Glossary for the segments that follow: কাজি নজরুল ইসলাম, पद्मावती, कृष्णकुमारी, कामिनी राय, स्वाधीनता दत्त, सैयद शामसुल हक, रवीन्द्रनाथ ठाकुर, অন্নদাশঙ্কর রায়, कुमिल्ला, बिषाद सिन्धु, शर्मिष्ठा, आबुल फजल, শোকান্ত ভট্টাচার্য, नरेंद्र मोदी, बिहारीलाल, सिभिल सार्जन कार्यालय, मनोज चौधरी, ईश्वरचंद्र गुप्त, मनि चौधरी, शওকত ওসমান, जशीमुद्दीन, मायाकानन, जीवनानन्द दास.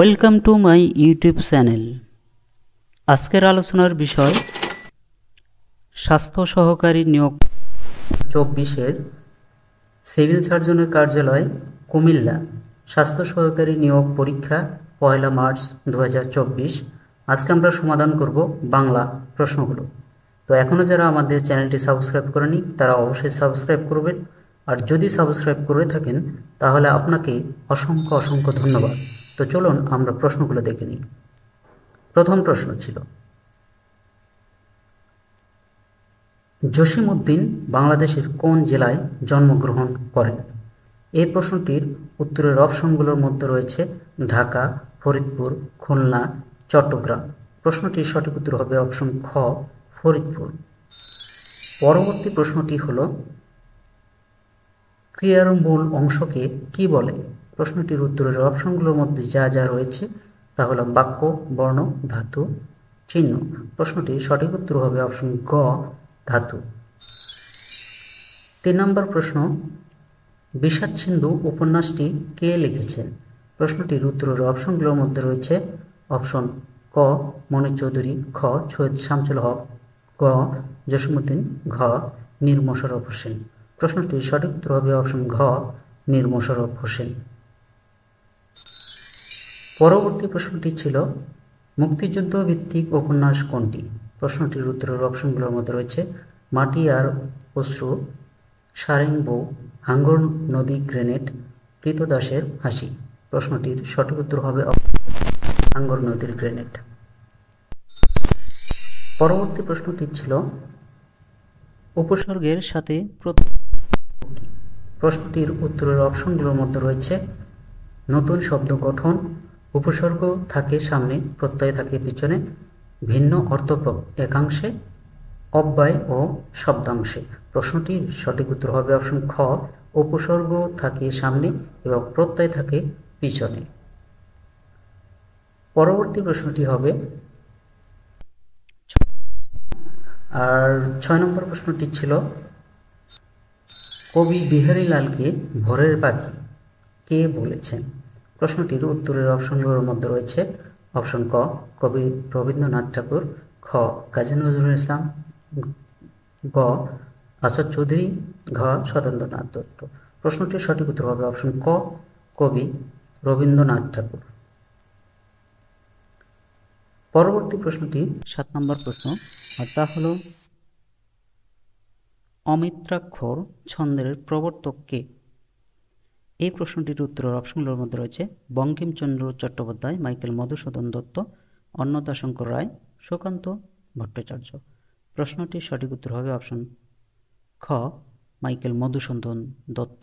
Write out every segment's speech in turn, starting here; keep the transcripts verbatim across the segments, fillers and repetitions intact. Welcome to my YouTube channel. आजकेर आलोचनार विषय स्वास्थ्य सहकारी नियोग चौबीस सिविल सार्जनेर कार्यालय कुमिल्ला स्वास्थ्य सहकारी नियोग परीक्षा पहला मार्च दो हज़ार चौबीस। आज के समाधान करब बांगला प्रश्नगुलो। तो एखोनो जारा आमादेर चैनलटी सबसक्राइब करेननि तारा अवश्यई सबसक्राइब करबेन और जदि सबसक्राइब करे थाकेन ताहले आपनाके असंख्य असंख्य धन्यवाद। तो चलुन आमरा प्रश्नगुलो देखे निई। प्रथम प्रश्न छिलो जशीमुद्दीन बांग्लादेशेर कोन जिलाय जन्मग्रहण करेन। ए प्रश्नटिर उत्तरेर अपशनगुलोर मध्ये रयेछे ढाका, फरिदपुर, खुलना, चट्टग्राम। प्रश्नटिर सठिक उत्तर हबे अपशन ख फरिदपुर। परवर्ती प्रश्नटी हलो क्रियार मूल अंशके कि बले। प्रश्नटिर उत्तरेर अपशनगुलोर मध्ये जा जा रयेछे ता हलो वाक्य, बर्ण, धातु, चिन्ह। प्रश्नटिर सठिक उत्तर हबे अपशन ग धातु। तीन नम्बर प्रश्न बिषाद सिन्धु उपन्यासटी के लिखेछेन। प्रश्नटिर उत्तरेर अपशनगुलोर मध्ये रयेछे अपशन क मनोज चौधरी, ख सैयद शामसुल हक, ग जशीमुद्दीन, घ मीर मोशर्रफ होसेन। प्रश्नटिर सठिक उत्तर हबे अपशन घ मीर मोशर्रफ होसेन। परवर्ती प्रश्नटी छिलो मुक्तिजुद्धो भित्तिक उपन्यास कोनटी। प्रश्नटिर उत्तरेर अपशनगुलोर मध्ये रयेछे माटी आर अश्रु, सारेंबो, हांगर नदी ग्रेनेड, कृतदासेर हासि। प्रश्नटिर सठिक उत्तर हबे हांगर नदीर ग्रेनेड। परवर्ती प्रश्नटी छिलो उपसर्गेर साथे प्रत्यय। प्रश्नटिर उत्तरेर अपशनगुलोर मध्ये रयेछे नतून शब्द गठन, उपसर्ग थाके सामने, प्रत्यय थाके पिछने, भिन्न अर्थप्राप्त एकांशे, अव्यय और शब्दांशे। प्रश्नटिर सठिक उत्तर हबे अपशन ख उपसर्ग थाके सामने एवं प्रत्यय थाके पिछने। परवर्ती प्रश्नटी हबे आर छय नम्बर प्रश्नटी छिलो कवि बिहारीलाल के भोरेर पाखी के बोलेछेन। प्रश्नटिर उत्तरेर अपशनगुलोर मध्ये रयेछे अपशन क कवि रवीन्द्रनाथ ठाकुर, ख काजी नजरुल इस्लाम, ग आशर चौधरी, घ स्वाधीनता दत्त। प्रश्नटिर सठिक उत्तर हबे अपशन क कवि रवीन्द्रनाथ ठाकुर। परवर्ती प्रश्नटी सात नम्बर प्रश्न और ता हलो अमित्राक्षर छंदेर प्रवर्तक के। এই প্রশ্নটির উত্তরের অপশনগুলোর মধ্যে রয়েছে বঙ্কিমচন্দ্র চট্টোপাধ্যায়, মাইকেল মধুসূদন দত্ত, অন্নদাশঙ্কর রায়, শোকান্ত ভট্টাচার্য। প্রশ্নটির সঠিক উত্তর হবে অপশন খ মাইকেল মধুসূদন দত্ত।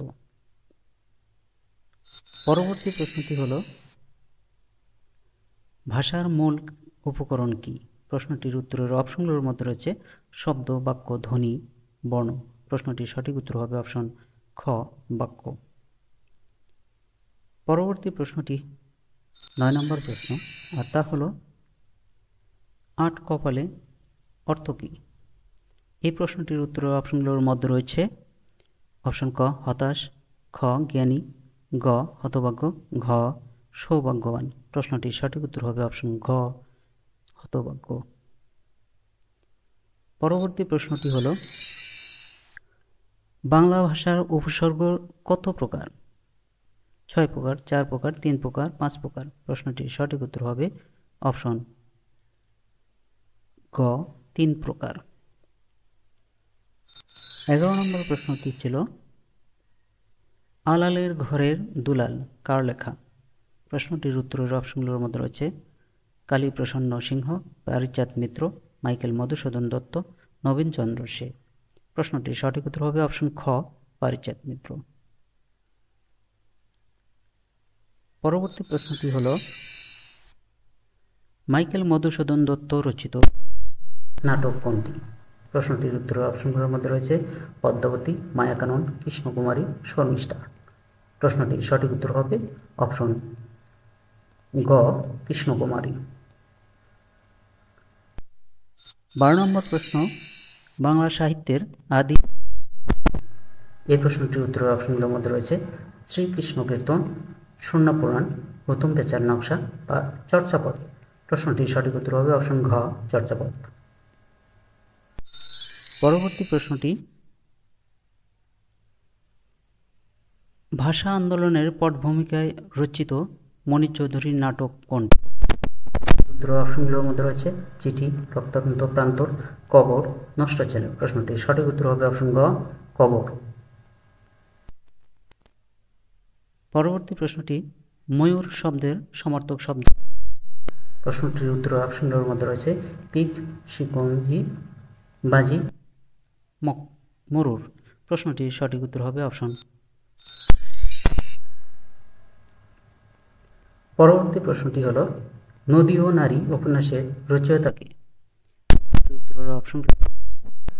পরবর্তী প্রশ্নটি হলো ভাষার মূল উপকরণ কি। প্রশ্নটির উত্তরের অপশনগুলোর মধ্যে রয়েছে শব্দ, বাক্য, ধ্বনি, বর্ণ। প্রশ্নটির সঠিক উত্তর হবে অপশন খ বাক্য। পরবর্তী প্রশ্নটি নয় নম্বর প্রশ্ন আর তা হলো আট কপালে অর্থ কী। এই প্রশ্নটির উত্তর অপশনগুলোর মধ্যে রয়েছে অপশন ক হতাশ, খ জ্ঞানী, গ হতভাগ্য, ঘ সৌভাগ্যবান। প্রশ্নটির সঠিক উত্তর হবে অপশন ঘ হতভাগ্য। পরবর্তী প্রশ্নটি হলো বাংলা ভাষার উপসর্গ কত প্রকার। छय प्रकार, चार प्रकार, तीन प्रकार, पाँच प्रकार। प्रश्नटिर सठिक उत्तर हबे अपशन ग तीन प्रकार। एगारो नम्बर प्रश्नटी छिलो आलालेर घरेर दुलाल कार लेखा। प्रश्नटिर उत्तरेर अपशनगुलोर मध्ये रयेछे कालीप्रसन्न सिंह, पारिच्यात मित्र, माइकेल मधुसूदन दत्त, नवीन चंद्र से। प्रश्नटिर सठिक उत्तर हबे अपशन ख पारिच्यात मित्र। परवर्ती प्रश्नटी हलो माइकेल मधुसूदन दत्त रचित नाटक कोनटी। प्रश्नटिर उत्तर अपशनगुलोर मध्ये रयेछे पद्मावती, मायाकानन, कृष्णकुमारी, शर्मिष्ठा। प्रश्नटिर सठिक उत्तर हबे अपशन ग कृष्णकुमारी। बारो नम्बर प्रश्न बांगला साहित्येर आदि। এই প্রশ্নটির उत्तर अपशनगुलोर मध्ये रयेछे श्रीकृष्णकीर्तन, शून्य पुराण, প্রথম পেচার নকশা বা চর্চাপদ? প্রশ্নটির সঠিক উত্তর হবে অপশন ঘ, চর্চাপদ। পরবর্তী প্রশ্নটি, ভাষা আন্দোলনের পটভূমিকায় রচিত মনি চৌধুরীর নাটক কোনটি? উত্তর অপশনগুলোর মধ্যে রয়েছে চিঠি, রক্তাক্ত প্রান্তর, কবর, নষ্ট ছেলে। প্রশ্নটির সঠিক উত্তর হবে অপশন ঘ, কবর। পরবর্তী প্রশ্নটি, ময়ূর শব্দের সমার্থক শব্দ? প্রশ্নটির উত্তর অপশনগুলোর মধ্যে রয়েছে পিক, শিকঞ্জি, বাজি, মক, মরুর। প্রশ্নটির সঠিক উত্তর হবে অপশন। পরবর্তী প্রশ্নটি হল নদী ও নারী উপন্যাসের রচয়িতাকে? উত্তর অপশন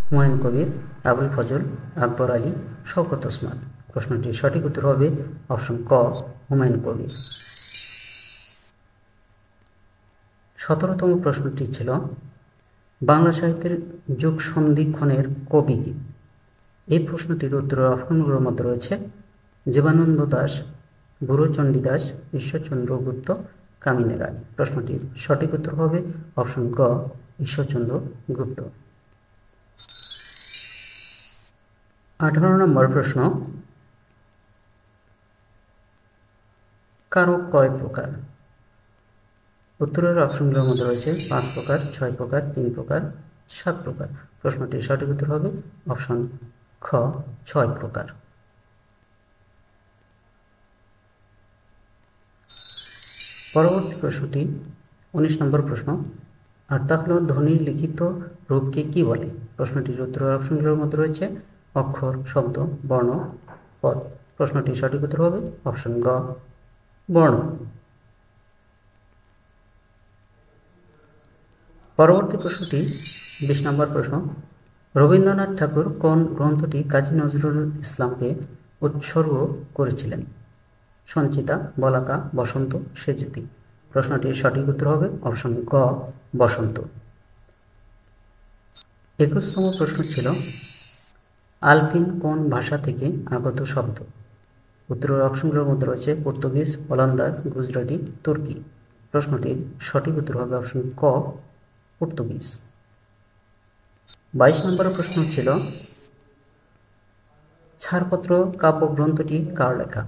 হুমায়ুন কবির, আবুল ফজল, আকবর আলী, শওকত ওসমান। প্রশ্নটির সঠিক উত্তর হবে অপশন ক, হুমায়ুন কবির। সতেরোতম প্রশ্নটি ছিল বাংলা সাহিত্যের যুগ সন্ধিক্ষণের কবি কি? এই প্রশ্নটির উত্তর অপশনগুলোর মধ্যে রয়েছে জীবনানন্দ দাস, গুরুচন্ডি দাস, ईश्वरचंद्र गुप्त, कामिनी राय। প্রশ্নটির সঠিক উত্তর হবে অপশন গ, ईश्वरचंद्र गुप्त। আঠারো নম্বর প্রশ্ন, কারক কয় প্রকার? উত্তরের অপশনগুলোর মধ্যে রয়েছে পাঁচ প্রকার, ছয় প্রকার, তিন প্রকার, সাত প্রকার। প্রশ্নটির সঠিক উত্তর হবে অপশন খ, ছয় প্রকার। পরবর্তী প্রশ্নটি উনিশ নম্বর প্রশ্ন, আর তা হল ধ্বনির লিখিত রূপকে কি বলে? প্রশ্নটির উত্তর অপশনগুলোর মধ্যে রয়েছে অক্ষর, শব্দ, বর্ণ, পদ। প্রশ্নটির সঠিক উত্তর হবে অপশন গ, বর্ণ। পরবর্তী প্রশ্নটি বিশ নম্বর প্রশ্ন, রবীন্দ্রনাথ ঠাকুর কোন গ্রন্থটি কাজি নজরুল ইসলামকে উৎসর্গ করেছিলেন? সঞ্চিতা, বলাকা, বসন্ত, সেজতি। প্রশ্নটির সঠিক উত্তর হবে অপশন গ, বসন্ত। একুশতম প্রশ্ন ছিল আলপিন কোন ভাষা থেকে আগত শব্দ? উত্তরের অপশনগুলোর মধ্যে রয়েছে পর্তুগিজ, ওলন্দাজ, গুজরাটি, তুর্কি। প্রশ্নটির সঠিক উত্তর হবে অপশন ক, পর্তুগিজ। বাইশ নম্বর প্রশ্ন ছিল ছাড়পত্র কাব্যগ্রন্থটি কার লেখা?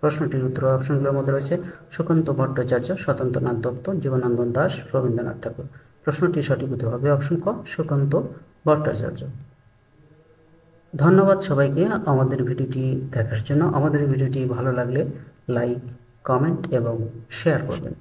প্রশ্নটির উত্তর অপশনগুলোর মধ্যে রয়েছে শোকান্ত ভট্টাচার্য, স্বতন্ত্রনাথ দত্ত, জীবনানন্দ দাস, রবীন্দ্রনাথ ঠাকুর। প্রশ্নটির সঠিক উত্তর হবে অপশন ক, শোকান্ত ভট্টাচার্য। ধন্যবাদ সবাইকে আমাদের ভিডিওটি দেখার জন্য। আমাদের ভিডিওটি ভালো লাগলে লাইক, কমেন্ট এবং শেয়ার করবেন।